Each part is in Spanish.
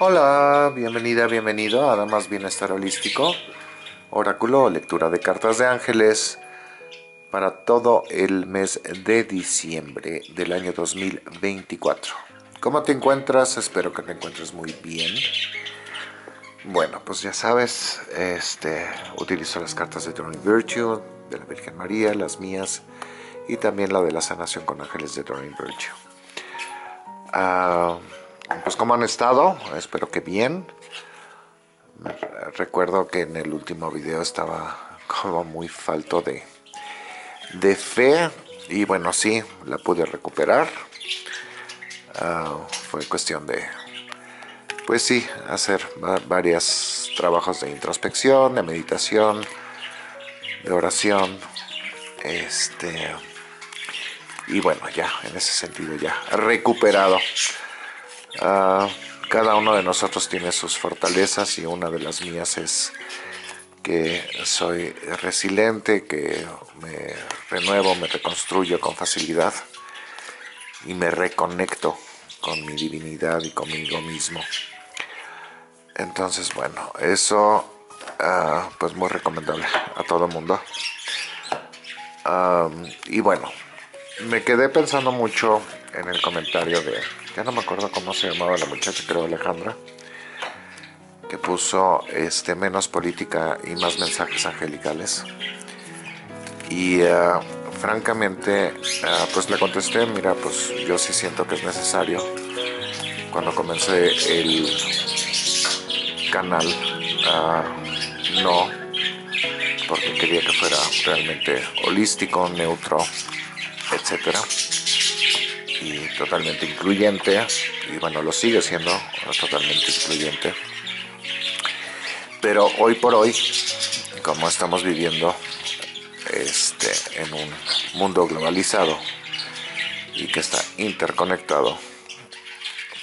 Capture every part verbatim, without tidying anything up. Hola, bienvenida, bienvenido a Adamas Bienestar Holístico, oráculo o lectura de cartas de ángeles para todo el mes de diciembre del año dos mil veinticuatro. ¿Cómo te encuentras? Espero que te encuentres muy bien. Bueno, pues ya sabes, este, utilizo las cartas de Doreen Virtue, de la Virgen María, las mías, y también la de la sanación con ángeles de Doreen Virtue. Ah... Uh, Pues ¿cómo han estado? Espero que bien. Recuerdo que en el último video estaba como muy falto de, de fe. Y bueno, sí, la pude recuperar. Uh, fue cuestión de, pues sí, hacer varios trabajos de introspección, de meditación, de oración. Este, y bueno, ya, en ese sentido ya recuperado. Uh, cada uno de nosotros tiene sus fortalezas y una de las mías es que soy resiliente, que me renuevo, me reconstruyo con facilidad y me reconecto con mi divinidad y conmigo mismo. Entonces, bueno, eso uh, pues muy recomendable a todo el mundo. Um, y bueno, me quedé pensando mucho en el comentario de, ya no me acuerdo cómo se llamaba la muchacha, creo Alejandra, que puso este menos política y más mensajes angelicales. Y uh, francamente, uh, pues le contesté, mira, pues yo sí siento que es necesario. Cuando comencé el canal, uh, no, porque quería que fuera realmente holístico, neutro, etcétera, y totalmente incluyente, y bueno, lo sigue siendo totalmente incluyente, pero hoy por hoy, como estamos viviendo este, en un mundo globalizado y que está interconectado,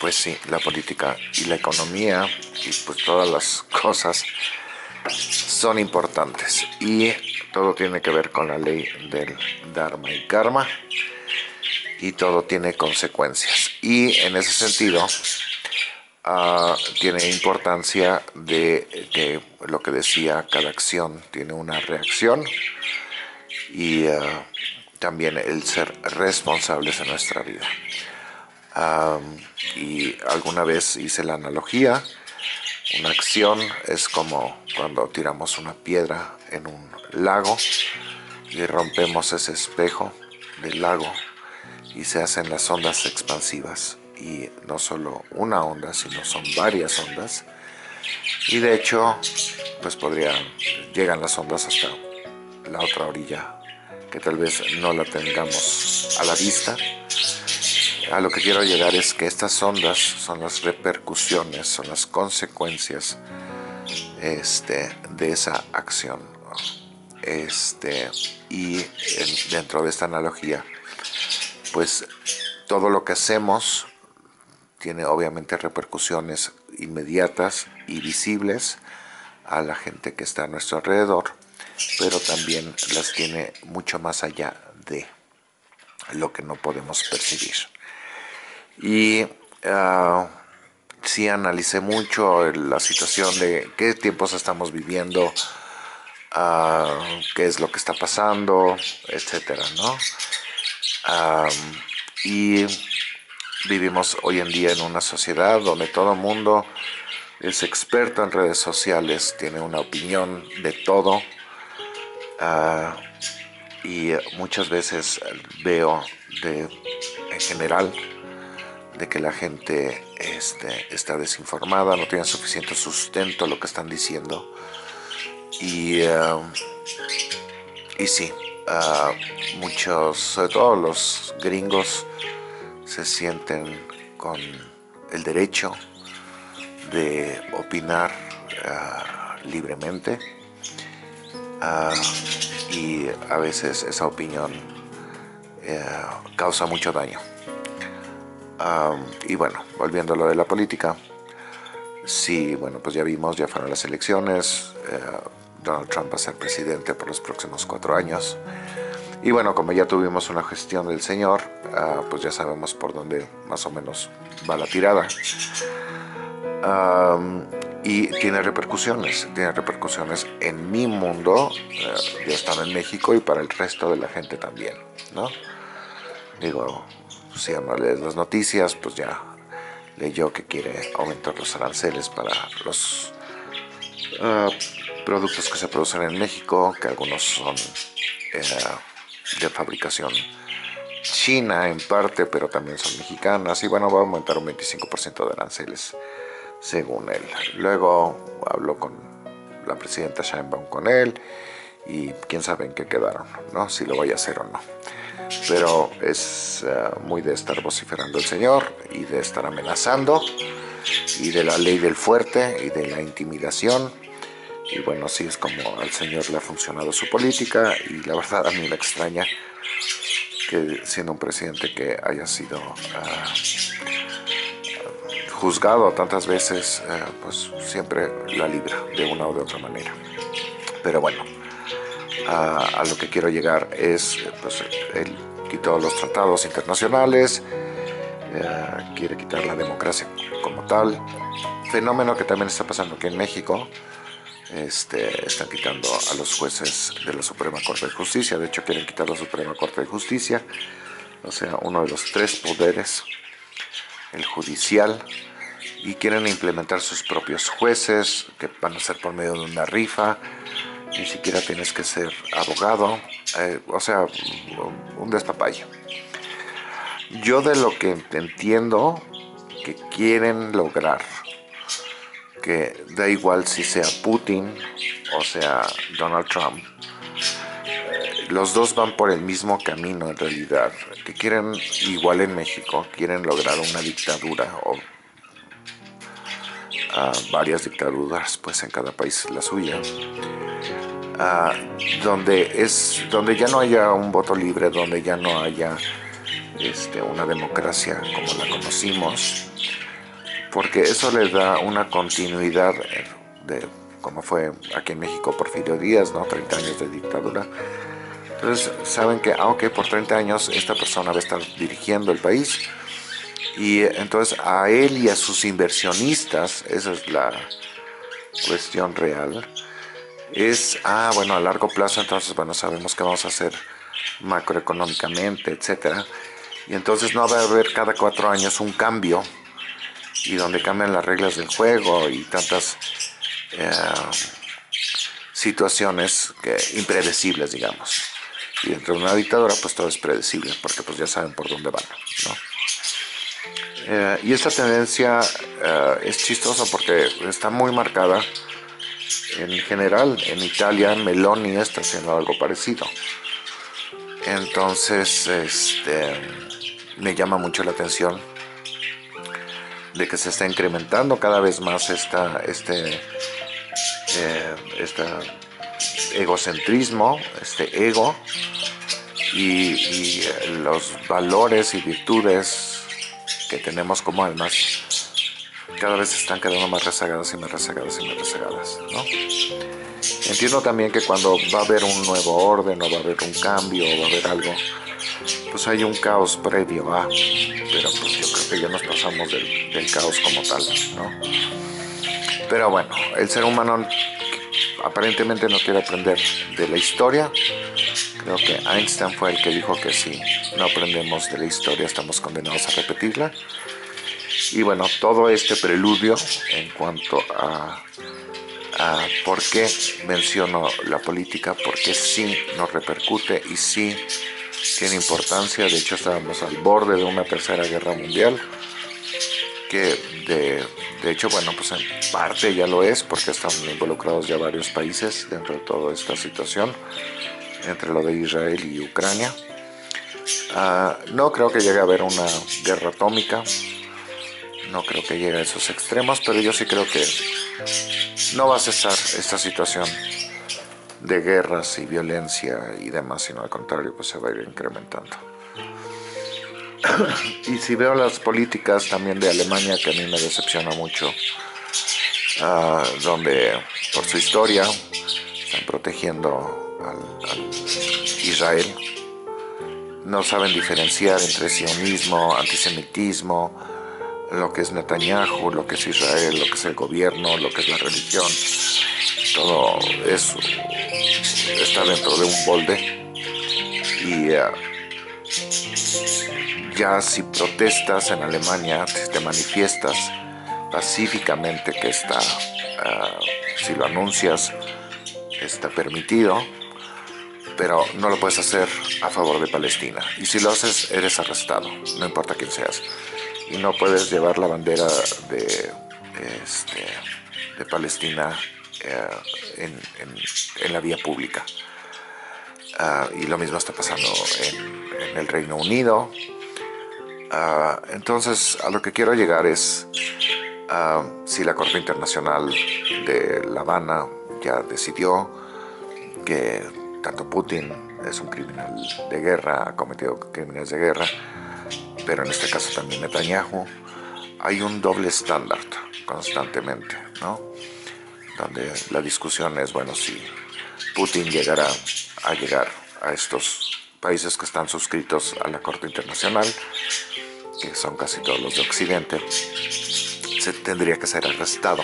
pues sí, la política y la economía y pues todas las cosas son importantes, y todo tiene que ver con la ley del Dharma y Karma, y todo tiene consecuencias, y en ese sentido uh, tiene importancia de que lo que decía, cada acción tiene una reacción, y uh, también el ser responsables en nuestra vida. Um, y alguna vez hice la analogía, una acción es como cuando tiramos una piedra en un lago y rompemos ese espejo del lago, y se hacen las ondas expansivas, y no solo una onda, sino son varias ondas, y de hecho pues podrían, llegan las ondas hasta la otra orilla, que tal vez no la tengamos a la vista. A lo que quiero llegar es que estas ondas son las repercusiones, son las consecuencias este, de esa acción, este, y en, dentro de esta analogía, pues todo lo que hacemos tiene obviamente repercusiones inmediatas y visibles a la gente que está a nuestro alrededor, pero también las tiene mucho más allá de lo que no podemos percibir. Y uh, sí analicé mucho la situación de qué tiempos estamos viviendo, uh, qué es lo que está pasando, etcétera, ¿no? Um, y vivimos hoy en día en una sociedad donde todo el mundo es experto en redes sociales, tiene una opinión de todo, uh, y muchas veces veo de, en general de que la gente este, está desinformada, no tiene suficiente sustento lo que están diciendo, y, uh, y sí. Uh, muchos, sobre todo los gringos, se sienten con el derecho de opinar uh, libremente, uh, y a veces esa opinión uh, causa mucho daño. Um, y bueno, volviendo a lo de la política, sí, bueno, pues ya vimos, ya fueron las elecciones, uh, Donald Trump va a ser presidente por los próximos cuatro años. Y bueno, como ya tuvimos una gestión del señor, uh, pues ya sabemos por dónde más o menos va la tirada. Um, y tiene repercusiones, tiene repercusiones en mi mundo, eh, ya están en México, y para el resto de la gente también, ¿no? Digo, si ya no lees las noticias, pues ya leyó que quiere aumentar los aranceles para los uh, productos que se producen en México, que algunos son eh, de fabricación china en parte, pero también son mexicanas, y bueno, va a aumentar un veinticinco por ciento de aranceles, según él. Luego habló con la presidenta Sheinbaum, con él, y quién sabe en qué quedaron, ¿no? Si lo vaya a hacer o no. Pero es uh, muy de estar vociferando el señor, y de estar amenazando, y de la ley del fuerte, y de la intimidación. Y bueno, sí es como al señor le ha funcionado su política, y la verdad a mí me extraña que, siendo un presidente que haya sido uh, juzgado tantas veces, uh, pues siempre la libra de una o de otra manera. Pero bueno, uh, a lo que quiero llegar es, pues, él quitó los tratados internacionales, uh, quiere quitar la democracia como tal, fenómeno que también está pasando aquí en México. Este, están quitando a los jueces de la Suprema Corte de Justicia. De hecho, quieren quitar la Suprema Corte de Justicia, o sea, uno de los tres poderes, el judicial, y quieren implementar sus propios jueces, que van a ser por medio de una rifa. Ni siquiera tienes que ser abogado, eh, o sea, un despapalle. Yo de lo que entiendo que quieren lograr, que da igual si sea Putin o sea Donald Trump, eh, los dos van por el mismo camino en realidad, que quieren, igual en México, quieren lograr una dictadura, o uh, varias dictaduras, pues en cada país la suya, uh, donde, es, donde ya no haya un voto libre, donde ya no haya este, una democracia como la conocimos, porque eso le da una continuidad de como fue aquí en México Porfirio Díaz, ¿no? treinta años de dictadura. Entonces saben que, ah, ok, por treinta años esta persona va a estar dirigiendo el país, y entonces a él y a sus inversionistas, esa es la cuestión real, es, ah, bueno, a largo plazo, entonces, bueno, sabemos qué vamos a hacer macroeconómicamente, etcétera, y entonces no va a haber cada cuatro años un cambio, y donde cambian las reglas del juego y tantas eh, situaciones que, impredecibles, digamos. Y dentro de una dictadura, pues todo es predecible, porque pues ya saben por dónde van, ¿no? Eh, y esta tendencia eh, es chistosa porque está muy marcada en general. En Italia, Meloni está haciendo algo parecido. Entonces, este, me llama mucho la atención de que se está incrementando cada vez más esta, este, eh, este egocentrismo, este ego, y, y los valores y virtudes que tenemos como almas cada vez están quedando más rezagadas y más rezagadas y más rezagadas, ¿no? Entiendo también que cuando va a haber un nuevo orden, o va a haber un cambio, o va a haber algo, pues hay un caos previo a, pero pues yo creo que ya nos pasamos del, del caos como tal, ¿no? Pero bueno, el ser humano aparentemente no quiere aprender de la historia. Creo que Einstein fue el que dijo que si no aprendemos de la historia estamos condenados a repetirla. Y bueno, todo este preludio en cuanto a, a por qué menciono la política, porque sí nos repercute y sí tiene importancia. De hecho, estábamos al borde de una tercera guerra mundial, que de, de hecho, bueno, pues en parte ya lo es, porque están involucrados ya varios países dentro de toda esta situación, entre lo de Israel y Ucrania. Uh, no creo que llegue a haber una guerra atómica, no creo que llegue a esos extremos, pero yo sí creo que no va a cesar esta situación de guerras y violencia y demás, sino al contrario, pues se va a ir incrementando. Y si veo las políticas también de Alemania, que a mí me decepciona mucho, uh, donde por su historia están protegiendo al, al Israel, no saben diferenciar entre sionismo, antisemitismo, lo que es Netanyahu, lo que es Israel, lo que es el gobierno, lo que es la religión, todo eso está dentro de un molde. Y uh, ya si protestas en Alemania, si te manifiestas pacíficamente, que está, uh, si lo anuncias, está permitido, pero no lo puedes hacer a favor de Palestina. Y si lo haces, eres arrestado, no importa quién seas. Y no puedes llevar la bandera de, este, de Palestina eh, en, en, en la vía pública. Uh, y lo mismo está pasando en, en el Reino Unido. Uh, entonces, a lo que quiero llegar es, uh, si la Corte Internacional de La Habana ya decidió que tanto Putin es un criminal de guerra, ha cometido crímenes de guerra, pero en este caso también Netanyahu, hay un doble estándar constantemente, ¿no? Donde la discusión es, bueno, si Putin llegará a llegar a estos países que están suscritos a la Corte Internacional, que son casi todos los de Occidente, se tendría que ser arrestado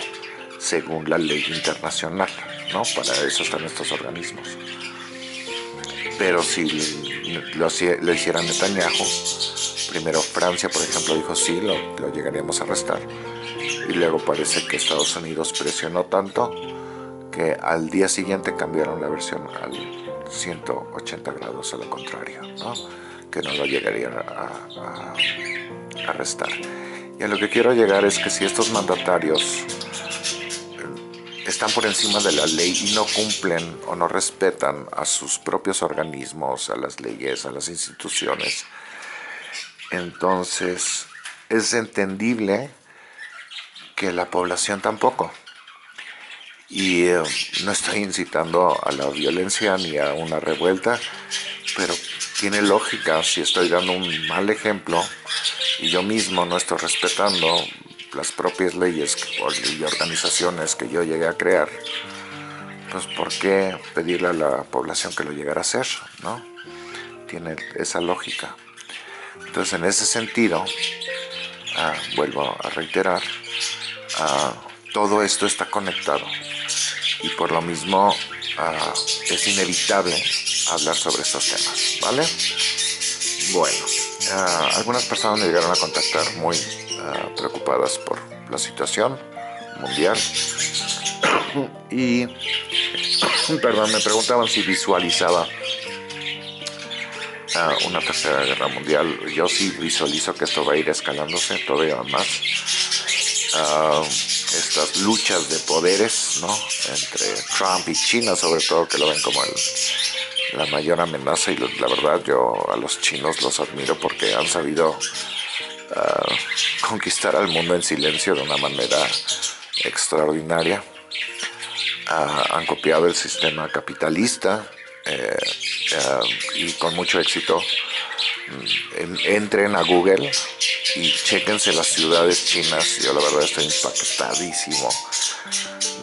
según la ley internacional, ¿no? Para eso están estos organismos. Pero si lo, lo hiciera Netanyahu, primero Francia, por ejemplo, dijo sí, lo, lo llegaríamos a arrestar. Y luego parece que Estados Unidos presionó tanto que al día siguiente cambiaron la versión al ciento ochenta grados a lo contrario, ¿no? Que no lo llegarían a, a, a arrestar. Y a lo que quiero llegar es que si estos mandatarios están por encima de la ley y no cumplen o no respetan a sus propios organismos, a las leyes, a las instituciones, entonces es entendible que la población tampoco. Y eh, no estoy incitando a la violencia ni a una revuelta, pero tiene lógica si estoy dando un mal ejemplo y yo mismo no estoy respetando las propias leyes y organizaciones que yo llegué a crear, pues ¿por qué pedirle a la población que lo llegara a hacer? ¿No? Tiene esa lógica. Entonces, en ese sentido, ah, vuelvo a reiterar, ah, todo esto está conectado y por lo mismo ah, es inevitable hablar sobre estos temas, ¿vale? Bueno, ah, algunas personas me llegaron a contactar muy Uh, preocupadas por la situación mundial y perdón, me preguntaban si visualizaba uh, una tercera guerra mundial. Yo sí visualizo que esto va a ir escalándose todavía más, uh, estas luchas de poderes, ¿no? Entre Trump y China, sobre todo, que lo ven como el, la mayor amenaza. Y la verdad, yo a los chinos los admiro porque han sabido Uh, conquistar al mundo en silencio de una manera extraordinaria. Uh, han copiado el sistema capitalista eh, uh, y con mucho éxito. En, entren a Google y chéquense las ciudades chinas. Yo la verdad estoy impactadísimo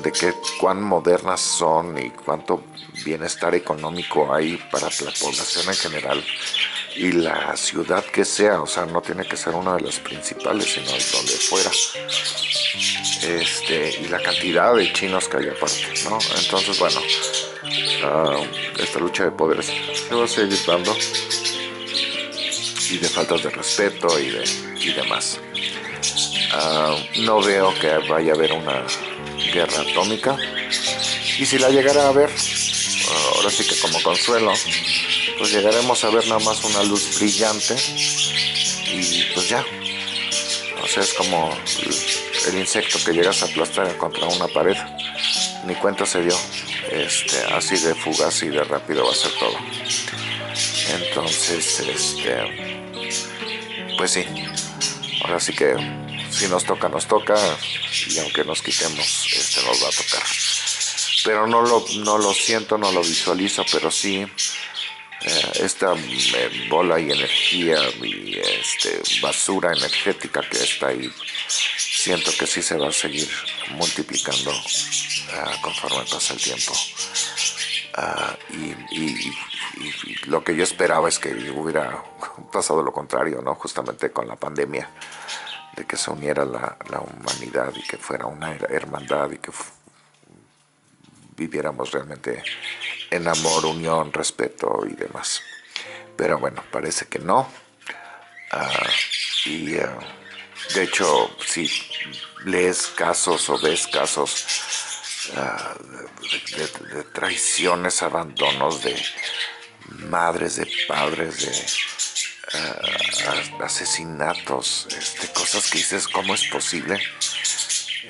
de que cuán modernas son y cuánto bienestar económico hay para la población en general. Y la ciudad que sea, o sea, no tiene que ser una de las principales, sino donde fuera. Este, y la cantidad de chinos que hay aparte, ¿no? Entonces, bueno, uh, esta lucha de poderes se va a seguir dando. Y de faltas de respeto y, de, y demás. Uh, no veo que vaya a haber una guerra atómica. Y si la llegara a haber, uh, ahora sí que como consuelo, pues llegaremos a ver nada más una luz brillante y pues ya. O sea, es como el, el insecto que llegas a aplastar contra una pared. Ni cuenta se dio. Este, así de fugaz y de rápido va a ser todo. Entonces, este, pues sí. Ahora sí que si nos toca, nos toca. Y aunque nos quitemos, este nos va a tocar. Pero no lo, no lo siento, no lo visualizo, pero sí. Esta eh, bola y energía y este, basura energética que está ahí, siento que sí se va a seguir multiplicando uh, conforme pasa el tiempo. Uh, y, y, y, y, y lo que yo esperaba es que hubiera pasado lo contrario, ¿no? Justamente con la pandemia, de que se uniera la, la humanidad y que fuera una hermandad y que viviéramos realmente en amor, unión, respeto y demás. Pero bueno, parece que no. Uh, y uh, de hecho, si lees casos o ves casos uh, de, de, de traiciones, abandonos de madres, de padres, de uh, asesinatos, este, cosas que dices, ¿cómo es posible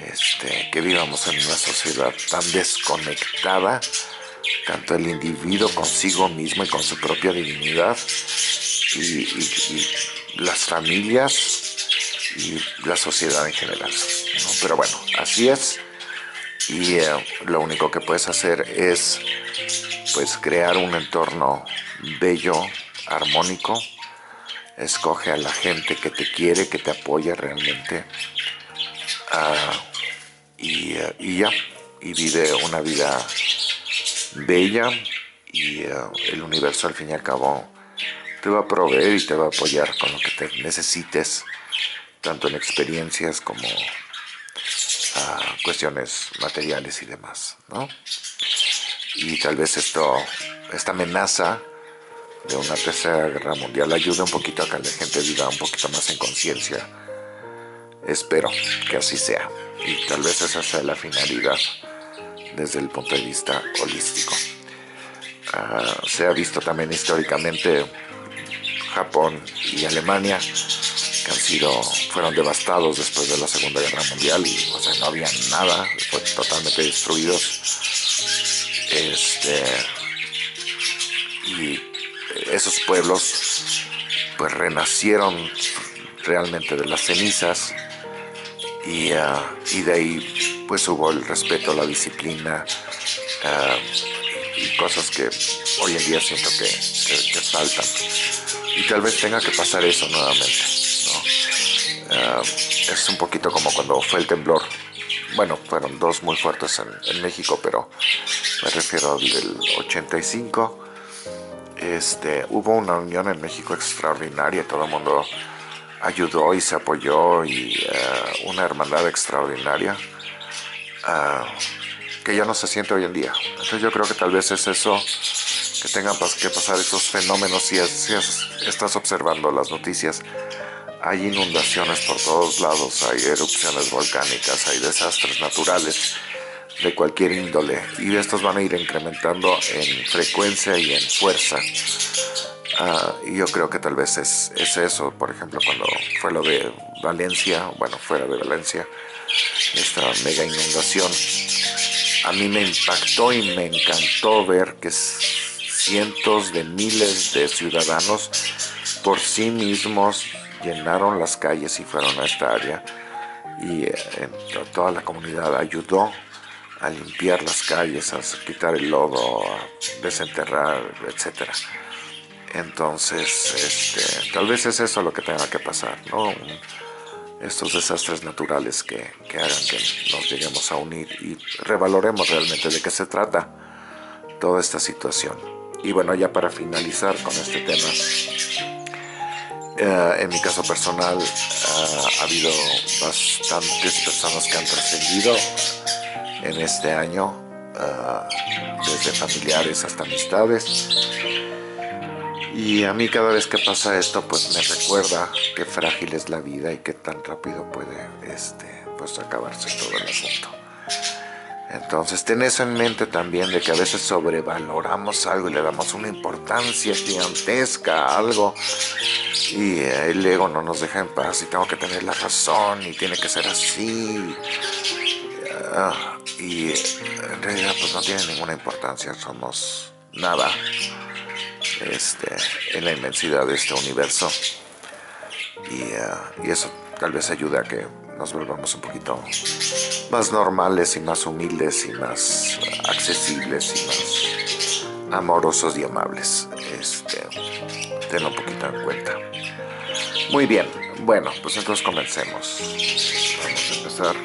este, que vivamos en una sociedad tan desconectada, tanto el individuo consigo mismo y con su propia dignidad, y, y, y las familias y la sociedad en general, ¿no? Pero bueno, así es, y eh, lo único que puedes hacer es pues crear un entorno bello, armónico. Escoge a la gente que te quiere, que te apoya realmente, uh, y, uh, y ya, y vive una vida bella, y uh, el universo al fin y al cabo te va a proveer y te va a apoyar con lo que te necesites, tanto en experiencias como uh, cuestiones materiales y demás, ¿no? Y tal vez esto, esta amenaza de una tercera guerra mundial ayude un poquito a que la gente viva un poquito más en conciencia. Espero que así sea, y tal vez esa sea la finalidad desde el punto de vista holístico. Uh, se ha visto también históricamente Japón y Alemania, que han sido, fueron devastados después de la Segunda Guerra Mundial, y o sea, no había nada, fueron totalmente destruidos. Este, y esos pueblos pues renacieron realmente de las cenizas, y, uh, y de ahí pues hubo el respeto, la disciplina, uh, y cosas que hoy en día siento que, que, que faltan, y tal vez tenga que pasar eso nuevamente, ¿no? Uh, es un poquito como cuando fue el temblor. Bueno, fueron dos muy fuertes en, en México, pero me refiero al del ochenta y cinco. Este, hubo una unión en México extraordinaria, todo el mundo ayudó y se apoyó, y uh, una hermandad extraordinaria uh, que ya no se siente hoy en día. Entonces yo creo que tal vez es eso, que tengan que pasar esos fenómenos. Si, es, si es, estás observando las noticias, hay inundaciones por todos lados, hay erupciones volcánicas, hay desastres naturales de cualquier índole, y estos van a ir incrementando en frecuencia y en fuerza. Uh, y yo creo que tal vez es, es eso. Por ejemplo, cuando fue lo de Valencia, bueno, fuera de Valencia, esta mega inundación, a mí me impactó y me encantó ver que cientos de miles de ciudadanos por sí mismos llenaron las calles y fueron a esta área, y eh, toda la comunidad ayudó a limpiar las calles, a quitar el lodo, a desenterrar, etcétera. Entonces, este, tal vez es eso lo que tenga que pasar, ¿no? Estos desastres naturales que, que hagan que nos lleguemos a unir y revaloremos realmente de qué se trata toda esta situación. Y bueno, ya para finalizar con este tema, Uh, en mi caso personal, uh, ha habido bastantes personas que han trascendido en este año, uh, desde familiares hasta amistades, y a mí cada vez que pasa esto pues me recuerda qué frágil es la vida y qué tan rápido puede este, pues acabarse todo el asunto. Entonces ten eso en mente también, de que a veces sobrevaloramos algo y le damos una importancia gigantesca a algo, y el ego no nos deja en paz, y tengo que tener la razón y tiene que ser así, uh, y en realidad pues no tiene ninguna importancia. Somos nada este, en la inmensidad de este universo, y, uh, y eso tal vez ayuda a que nos volvamos un poquito más normales y más humildes y más accesibles y más amorosos y amables. Este, tenlo un poquito en cuenta. Muy bien, bueno, pues entonces comencemos. Vamos a empezar.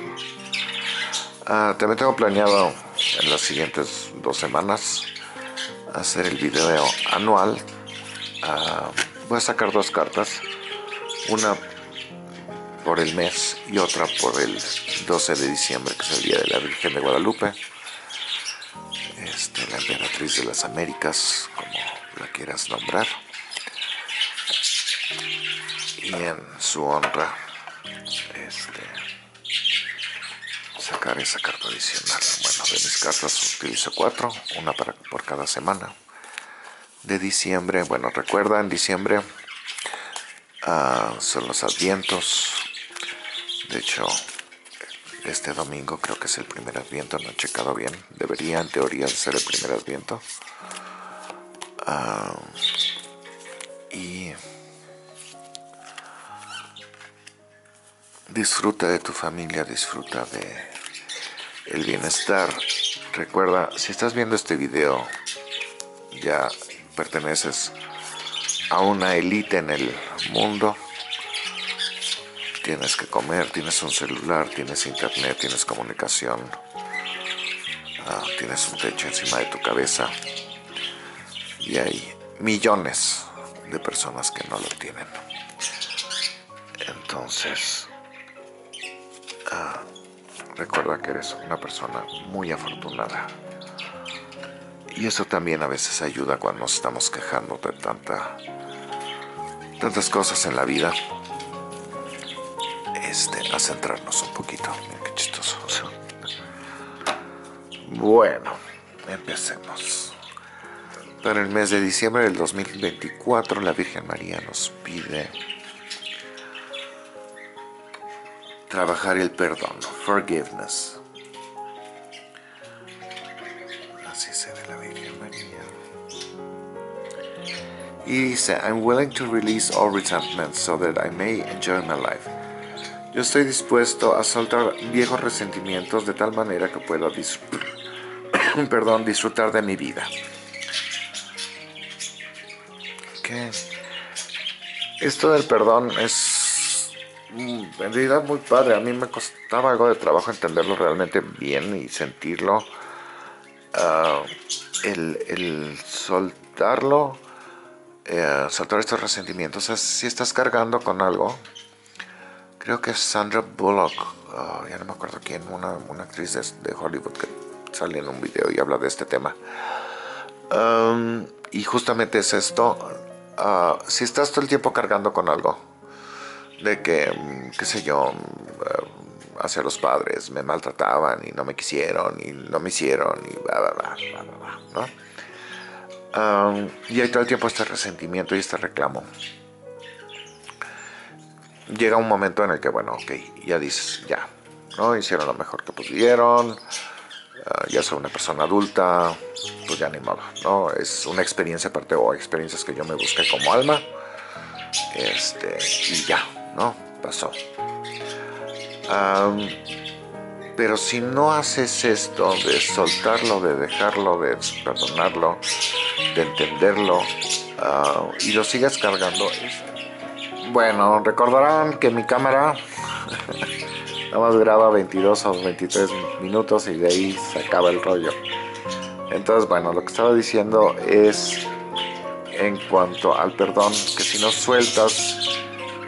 Ah, también tengo planeado en las siguientes dos semanas hacer el video anual. Ah, voy a sacar dos cartas. Una por el mes y otra por el doce de diciembre, que es el Día de la Virgen de Guadalupe, este, la emperatriz de las Américas, como la quieras nombrar, y en su honra este, sacar esa carta adicional. Bueno, de mis cartas utilizo cuatro, una para, por cada semana de diciembre. Bueno, recuerda, en diciembre uh, son los advientos. De hecho, este domingo creo que es el primer adviento, no he checado bien. Debería, en teoría, ser el primer adviento. Uh, y disfruta de tu familia, disfruta de el bienestar. Recuerda, si estás viendo este video, ya perteneces a una élite en el mundo. Tienes que comer, tienes un celular, tienes internet, tienes comunicación, ah, tienes un techo encima de tu cabeza, y hay millones de personas que no lo tienen. Entonces, ah, recuerda que eres una persona muy afortunada. Y eso también a veces ayuda cuando nos estamos quejando de tanta, tantas cosas en la vida, este, a centrarnos un poquito. Mira qué chistoso. Bueno, empecemos. Para el mes de diciembre del dos mil veinticuatro, la Virgen María nos pide trabajar el perdón, forgiveness. Y dice, I'm willing to release all resentment so that I may enjoy my life. Yo estoy dispuesto a soltar viejos resentimientos de tal manera que pueda dis perdón, disfrutar de mi vida. Okay. Esto del perdón es en realidad muy padre. A mí me costaba algo de trabajo entenderlo realmente bien y sentirlo. Uh, el, el soltarlo. Eh, soltar estos resentimientos. O sea, si estás cargando con algo, creo que es Sandra Bullock, oh, ya no me acuerdo quién, una, una actriz de, de Hollywood que sale en un video y habla de este tema. Um, y justamente es esto, uh, si estás todo el tiempo cargando con algo, de que, qué sé yo, uh, hacia los padres me maltrataban y no me quisieron y no me hicieron y bla, bla, bla, bla, bla, bla, ¿no? Um, y hay todo el tiempo este resentimiento y este reclamo. Llega un momento en el que, bueno, ok, ya dices, ya, ¿no? Hicieron lo mejor que pudieron, uh, ya soy una persona adulta, pues ya ni modo, ¿no? Es una experiencia aparte, o experiencias que yo me busqué como alma, este, y ya, ¿no? Pasó. Um, Pero si no haces esto de soltarlo, de dejarlo, de perdonarlo, de entenderlo, uh, y lo sigas cargando. Bueno, recordarán que mi cámara nada más graba veintidós o veintitrés minutos y de ahí se acaba el rollo. Entonces, bueno, lo que estaba diciendo es en cuanto al perdón, que si no sueltas,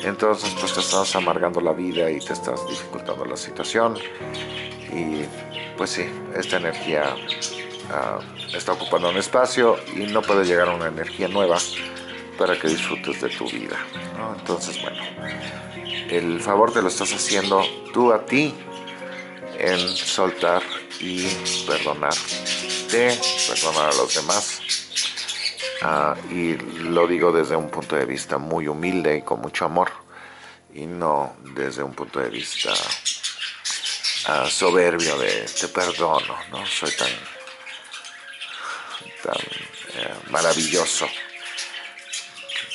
entonces pues te estás amargando la vida y te estás dificultando la situación. Y pues sí, esta energía uh, está ocupando un espacio y no puede llegar a una energía nueva para que disfrutes de tu vida, ¿no? Entonces, bueno, el favor te lo estás haciendo tú a ti en soltar y perdonarte, perdonar a los demás. Uh, y lo digo desde un punto de vista muy humilde y con mucho amor, y no desde un punto de vista uh, soberbio de te perdono, ¿no? Soy tan, tan eh, maravilloso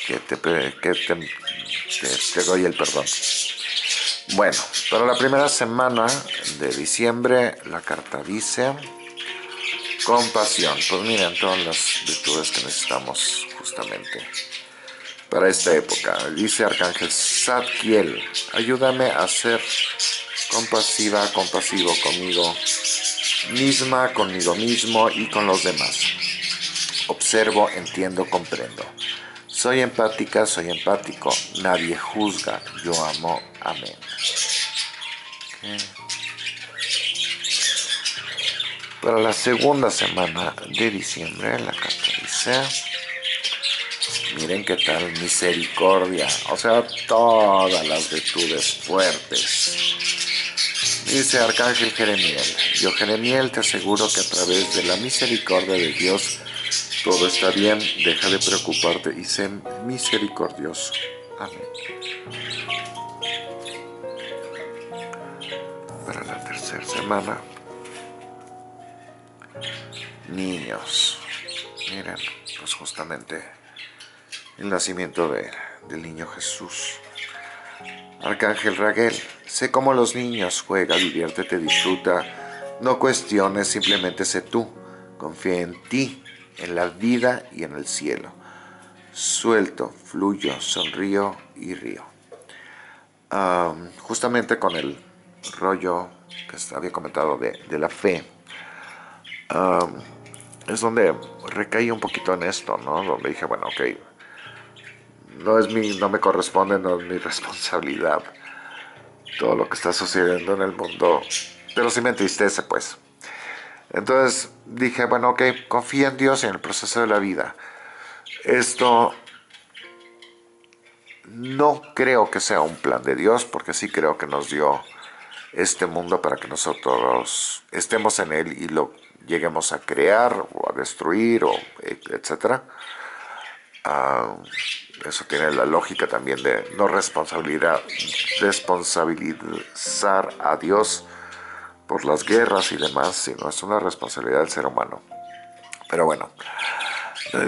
que, te, que te, te, te doy el perdón. Bueno, para la primera semana de diciembre la carta dice compasión. Pues miren, todas las virtudes que necesitamos justamente para esta época. Dice Arcángel Zadquiel, ayúdame a ser compasiva, compasivo conmigo misma, conmigo mismo y con los demás. Observo, entiendo, comprendo. Soy empática, soy empático, nadie juzga, yo amo, amén. Okay. Para la segunda semana de diciembre, la carta dice, miren qué tal, misericordia, o sea, todas las virtudes fuertes. Dice Arcángel Jeremiel, yo Jeremiel te aseguro que a través de la misericordia de Dios, todo está bien, deja de preocuparte y sé misericordioso. Amén. Para la tercera semana, niños, miren, pues justamente el nacimiento de, del niño Jesús. Arcángel Raguel, sé como los niños, juega, diviértete, disfruta, no cuestiones, simplemente sé tú, confía en ti, en la vida y en el cielo. Suelto, fluyo, sonrío y río. Um, justamente con el rollo que había comentado de, de la fe, um, es donde recaí un poquito en esto, ¿no? Donde dije, bueno, ok, no, es mi, no me corresponde, no es mi responsabilidad todo lo que está sucediendo en el mundo, pero sí me entristece, pues. Entonces dije, bueno, ok, confía en Dios y en el proceso de la vida. Esto no creo que sea un plan de Dios, porque sí creo que nos dio este mundo para que nosotros estemos en él y lo lleguemos a crear o a destruir, o etcétera. Uh, eso tiene la lógica también de no responsabilidad, responsabilizar a Dios por las guerras y demás, sino es una responsabilidad del ser humano. Pero bueno,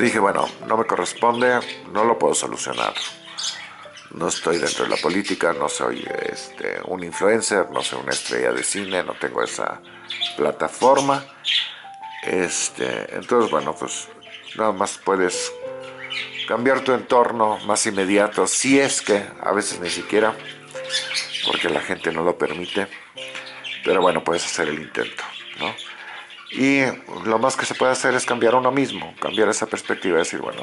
dije, bueno, no me corresponde, no lo puedo solucionar. No estoy dentro de la política, no soy este, un influencer, no soy una estrella de cine, no tengo esa plataforma. Este, entonces, bueno, pues nada más puedes cambiar tu entorno más inmediato, si es que a veces ni siquiera, porque la gente no lo permite. Pero bueno, puedes hacer el intento, ¿no? Y lo más que se puede hacer es cambiar uno mismo, cambiar esa perspectiva, decir, bueno,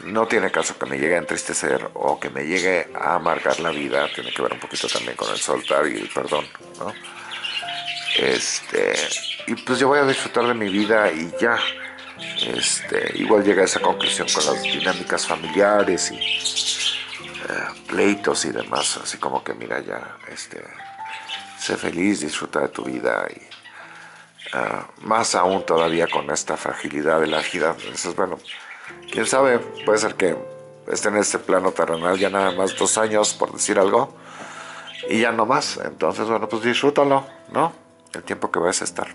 no tiene caso que me llegue a entristecer o que me llegue a amargar la vida. Tiene que ver un poquito también con el soltar y el perdón, ¿no? Este, y pues yo voy a disfrutar de mi vida y ya. Este, igual llegué a esa conclusión con las dinámicas familiares y eh, pleitos y demás, así como que mira ya, este... sé feliz, disfruta de tu vida y uh, más aún todavía con esta fragilidad de la vida. Entonces, bueno, quién sabe, puede ser que esté en este plano terrenal ya nada más dos años, por decir algo, y ya no más. Entonces, bueno, pues disfrútalo, ¿no? El tiempo que vas a estar.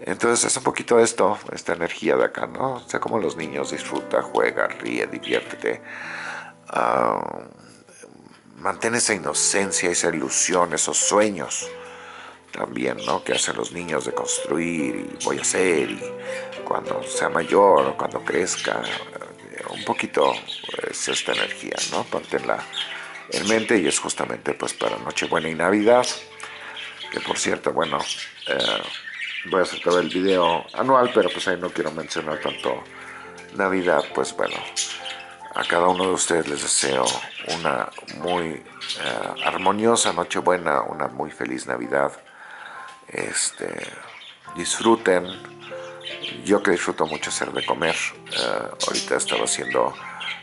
Entonces, es un poquito esto, esta energía de acá, ¿no? O sea, como los niños, disfruta, juega, ríe, diviértete. Uh, Mantén esa inocencia, esa ilusión, esos sueños también, ¿no? Que hacen los niños de construir y voy a hacer y cuando sea mayor o cuando crezca. Un poquito es esta energía, ¿no? Manténla en mente y es justamente pues para Nochebuena y Navidad. Que por cierto, bueno, eh, voy a hacer todo el video anual, pero pues ahí no quiero mencionar tanto Navidad, pues bueno. A cada uno de ustedes les deseo una muy uh, armoniosa Nochebuena, una muy feliz Navidad. Este, disfruten. Yo que disfruto mucho hacer de comer. Uh, ahorita estaba haciendo,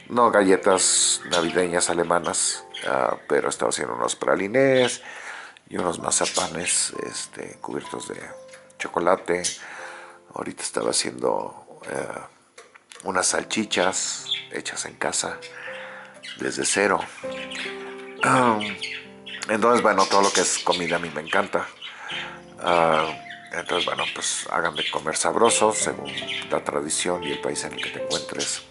no galletas navideñas alemanas, uh, pero estaba haciendo unos pralinés y unos mazapanes este, cubiertos de chocolate. Ahorita estaba haciendo uh, unas salchichas hechas en casa desde cero. Um, entonces, bueno, todo lo que es comida a mí me encanta. Uh, entonces, bueno, pues háganme comer sabroso según la tradición y el país en el que te encuentres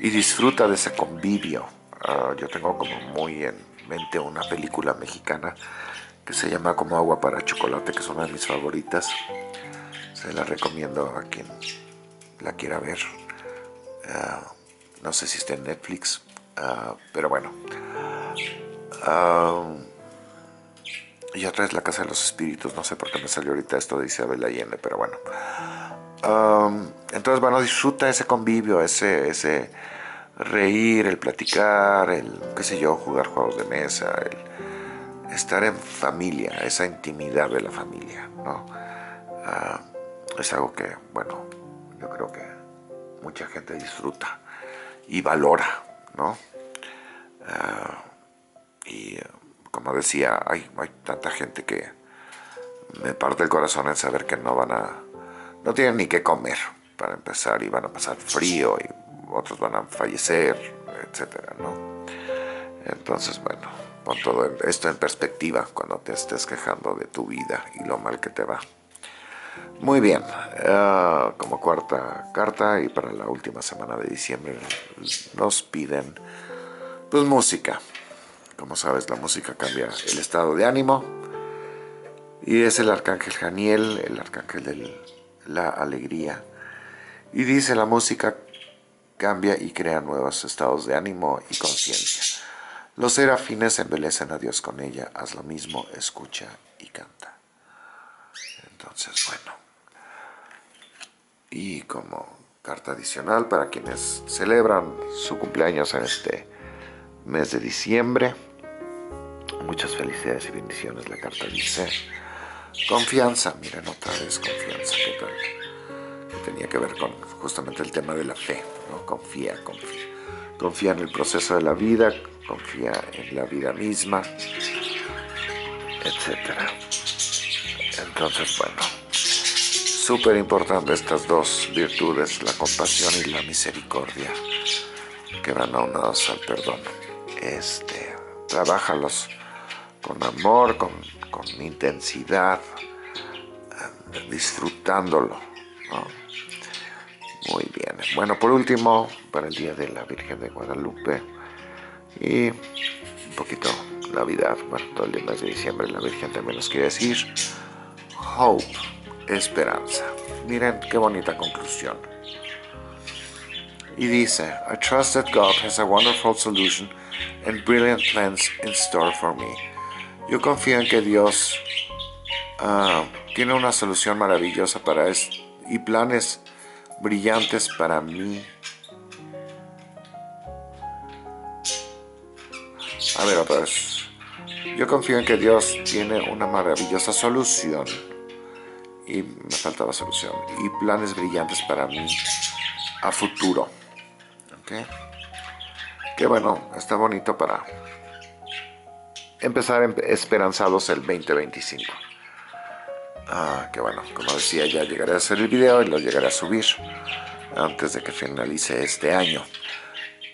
y disfruta de ese convivio. Uh, yo tengo como muy en mente una película mexicana que se llama Como Agua para Chocolate, que es una de mis favoritas. Se la recomiendo a quien la quiera ver. Uh, No sé si está en Netflix, uh, pero bueno. Uh, y otra es la Casa de los Espíritus. No sé por qué me salió ahorita esto de Isabel Allende, pero bueno. Um, entonces, bueno, disfruta ese convivio, ese, ese reír, el platicar, el, qué sé yo, jugar juegos de mesa, el estar en familia, esa intimidad de la familia, ¿no? Uh, es algo que, bueno, yo creo que mucha gente disfruta y valora, ¿no? Uh, y como decía, hay, hay tanta gente que me parte el corazón en saber que no van a, no tienen ni qué comer para empezar, y van a pasar frío, y otros van a fallecer, etcétera, ¿no? Entonces, bueno, pon todo esto en perspectiva cuando te estés quejando de tu vida y lo mal que te va. Muy bien, uh, como cuarta carta, y para la última semana de diciembre nos piden, pues, música. Como sabes, la música cambia el estado de ánimo, y es el Arcángel Haniel, el Arcángel de la Alegría, y dice: la música cambia y crea nuevos estados de ánimo y conciencia. Los serafines embelecen a Dios con ella. Haz lo mismo, escucha y canta. Entonces, bueno, y como carta adicional para quienes celebran su cumpleaños en este mes de diciembre, muchas felicidades y bendiciones. La carta dice confianza. Miren, otra vez confianza, ¿qué tal? Que tenía que ver con justamente el tema de la fe, ¿no? Confía, confía. Confía en el proceso de la vida, confía en la vida misma, etcétera. Entonces, bueno, súper importante estas dos virtudes, la compasión y la misericordia, que van aunadas al perdón. Este, trabájalos con amor, con, con intensidad, eh, disfrutándolo, ¿no? Muy bien. Bueno, por último, para el día de la Virgen de Guadalupe y un poquito Navidad, bueno, todo el mes de diciembre la Virgen también nos quiere decir hope, esperanza. Miren qué bonita conclusión. Y dice: I trust that God has a wonderful solution and brilliant plans in store for me. Yo confío en que Dios uh, tiene una solución maravillosa para esto y planes brillantes para mí. A ver, otra vez. Yo confío en que Dios tiene una maravillosa solución. Y me faltaba solución. Y planes brillantes para mí a futuro. ¿Okay? Que bueno, está bonito para empezar esperanzados el veinte veinticinco. Ah, que bueno, como decía, ya llegaré a hacer el video y lo llegaré a subir antes de que finalice este año.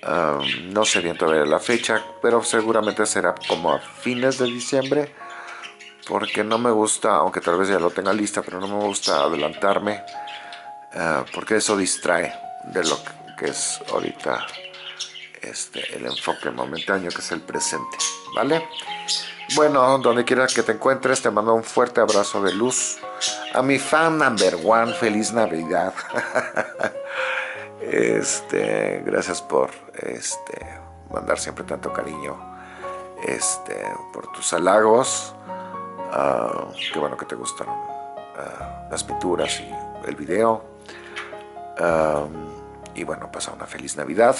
Um, no sé bien todavía la fecha, pero seguramente será como a fines de diciembre, porque no me gusta, aunque tal vez ya lo tenga lista, pero no me gusta adelantarme, uh, porque eso distrae de lo que es ahorita este, el enfoque momentáneo, que es el presente, ¿vale? Bueno, donde quiera que te encuentres, te mando un fuerte abrazo de luz. A mi fan number one, feliz Navidad. Este, gracias por este, mandar siempre tanto cariño, este, por tus halagos. Uh, qué bueno que te gustaron uh, las pinturas y el video. Um, y bueno, pasa una feliz Navidad.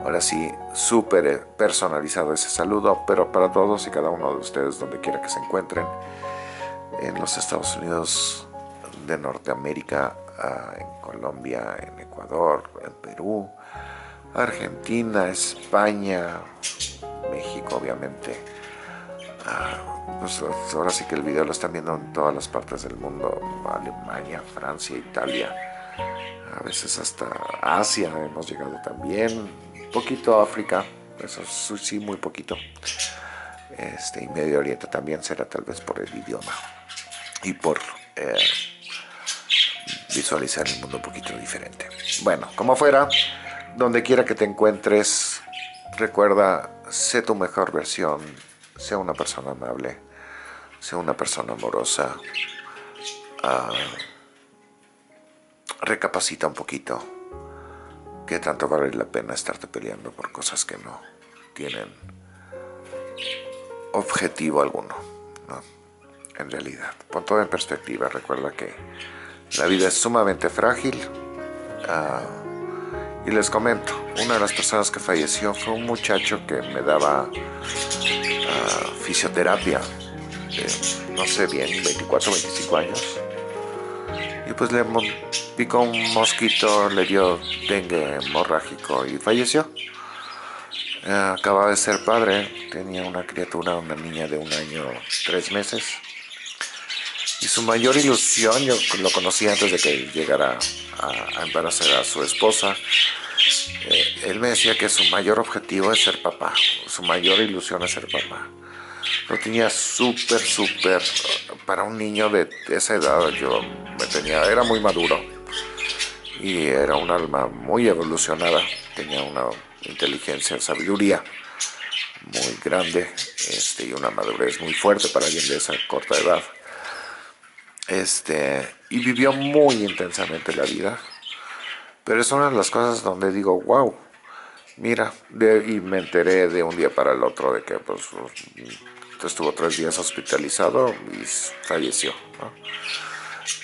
Ahora sí, súper personalizado ese saludo, pero para todos y cada uno de ustedes, donde quiera que se encuentren, en los Estados Unidos de Norteamérica, en Colombia, en Ecuador, en Perú, Argentina, España, México, obviamente. Pues ahora sí que el video lo están viendo en todas las partes del mundo: Alemania, Francia, Italia, a veces hasta Asia hemos llegado también, un poquito África, eso sí, muy poquito, este, y Medio Oriente también, será tal vez por el idioma y por eh, visualizar el mundo un poquito diferente. Bueno, como fuera, donde quiera que te encuentres, recuerda, sé tu mejor versión, sea una persona amable, sea una persona amorosa, uh, recapacita un poquito qué tanto vale la pena estarte peleando por cosas que no tienen objetivo alguno, ¿no? En realidad, pon todo en perspectiva. Recuerda que La vida es sumamente frágil. Uh, y les comento, una de las personas que falleció fue un muchacho que me daba uh, fisioterapia, de, no sé bien, veinticuatro, veinticinco años. Y pues le picó un mosquito, le dio dengue hemorrágico y falleció. Uh, acababa de ser padre, tenía una criatura, una niña de un año, tres meses. Y su mayor ilusión, yo lo conocí antes de que llegara a, a embarazar a su esposa, eh, él me decía que su mayor objetivo es ser papá, su mayor ilusión es ser papá. Lo tenía súper, súper, para un niño de esa edad, yo me tenía, era muy maduro y era un alma muy evolucionada, tenía una inteligencia, sabiduría muy grande este, y una madurez muy fuerte para alguien de esa corta edad. Este, y vivió muy intensamente la vida, pero es una de las cosas donde digo, wow, mira, de, y me enteré de un día para el otro de que pues, estuvo tres días hospitalizado y falleció, ¿no?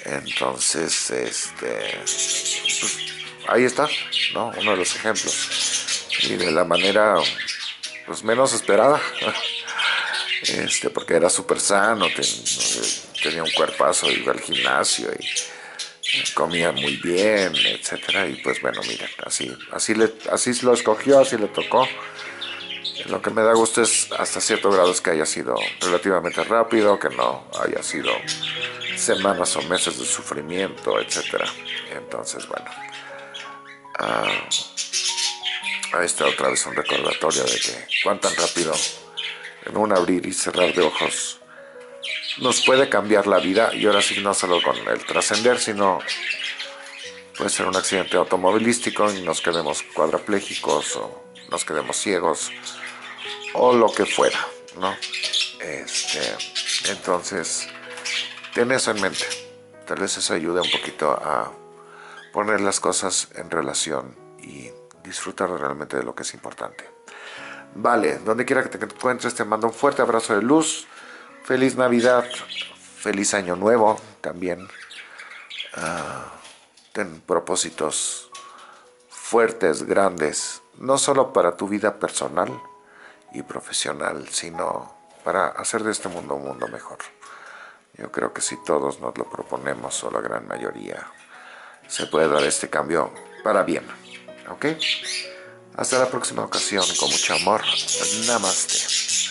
Entonces, este, pues, ahí está, ¿no? Uno de los ejemplos, y de la manera pues, menos esperada, este, porque era súper sano, ten, no, tenía un cuerpazo, iba al gimnasio y comía muy bien, etcétera. Y pues bueno, mira, así, así, le, así lo escogió, así le tocó. Lo que me da gusto es hasta cierto grado es que haya sido relativamente rápido, que no haya sido semanas o meses de sufrimiento, etcétera. Entonces, bueno, uh, ahí está otra vez un recordatorio de que cuán tan rápido, en un abrir y cerrar de ojos, nos puede cambiar la vida. Y ahora sí, no solo con el trascender, sino puede ser un accidente automovilístico y nos quedemos cuadraplégicos o nos quedemos ciegos o lo que fuera, ¿no? Este, entonces, ten eso en mente. Tal vez eso ayude un poquito a poner las cosas en relación y disfrutar realmente de lo que es importante. Vale, donde quiera que te encuentres, te mando un fuerte abrazo de luz. Feliz Navidad, feliz Año Nuevo también. Uh, ten propósitos fuertes, grandes, no solo para tu vida personal y profesional, sino para hacer de este mundo un mundo mejor. Yo creo que si todos nos lo proponemos, o la gran mayoría, se puede dar este cambio para bien, ¿ok? Hasta la próxima ocasión, con mucho amor. Namaste.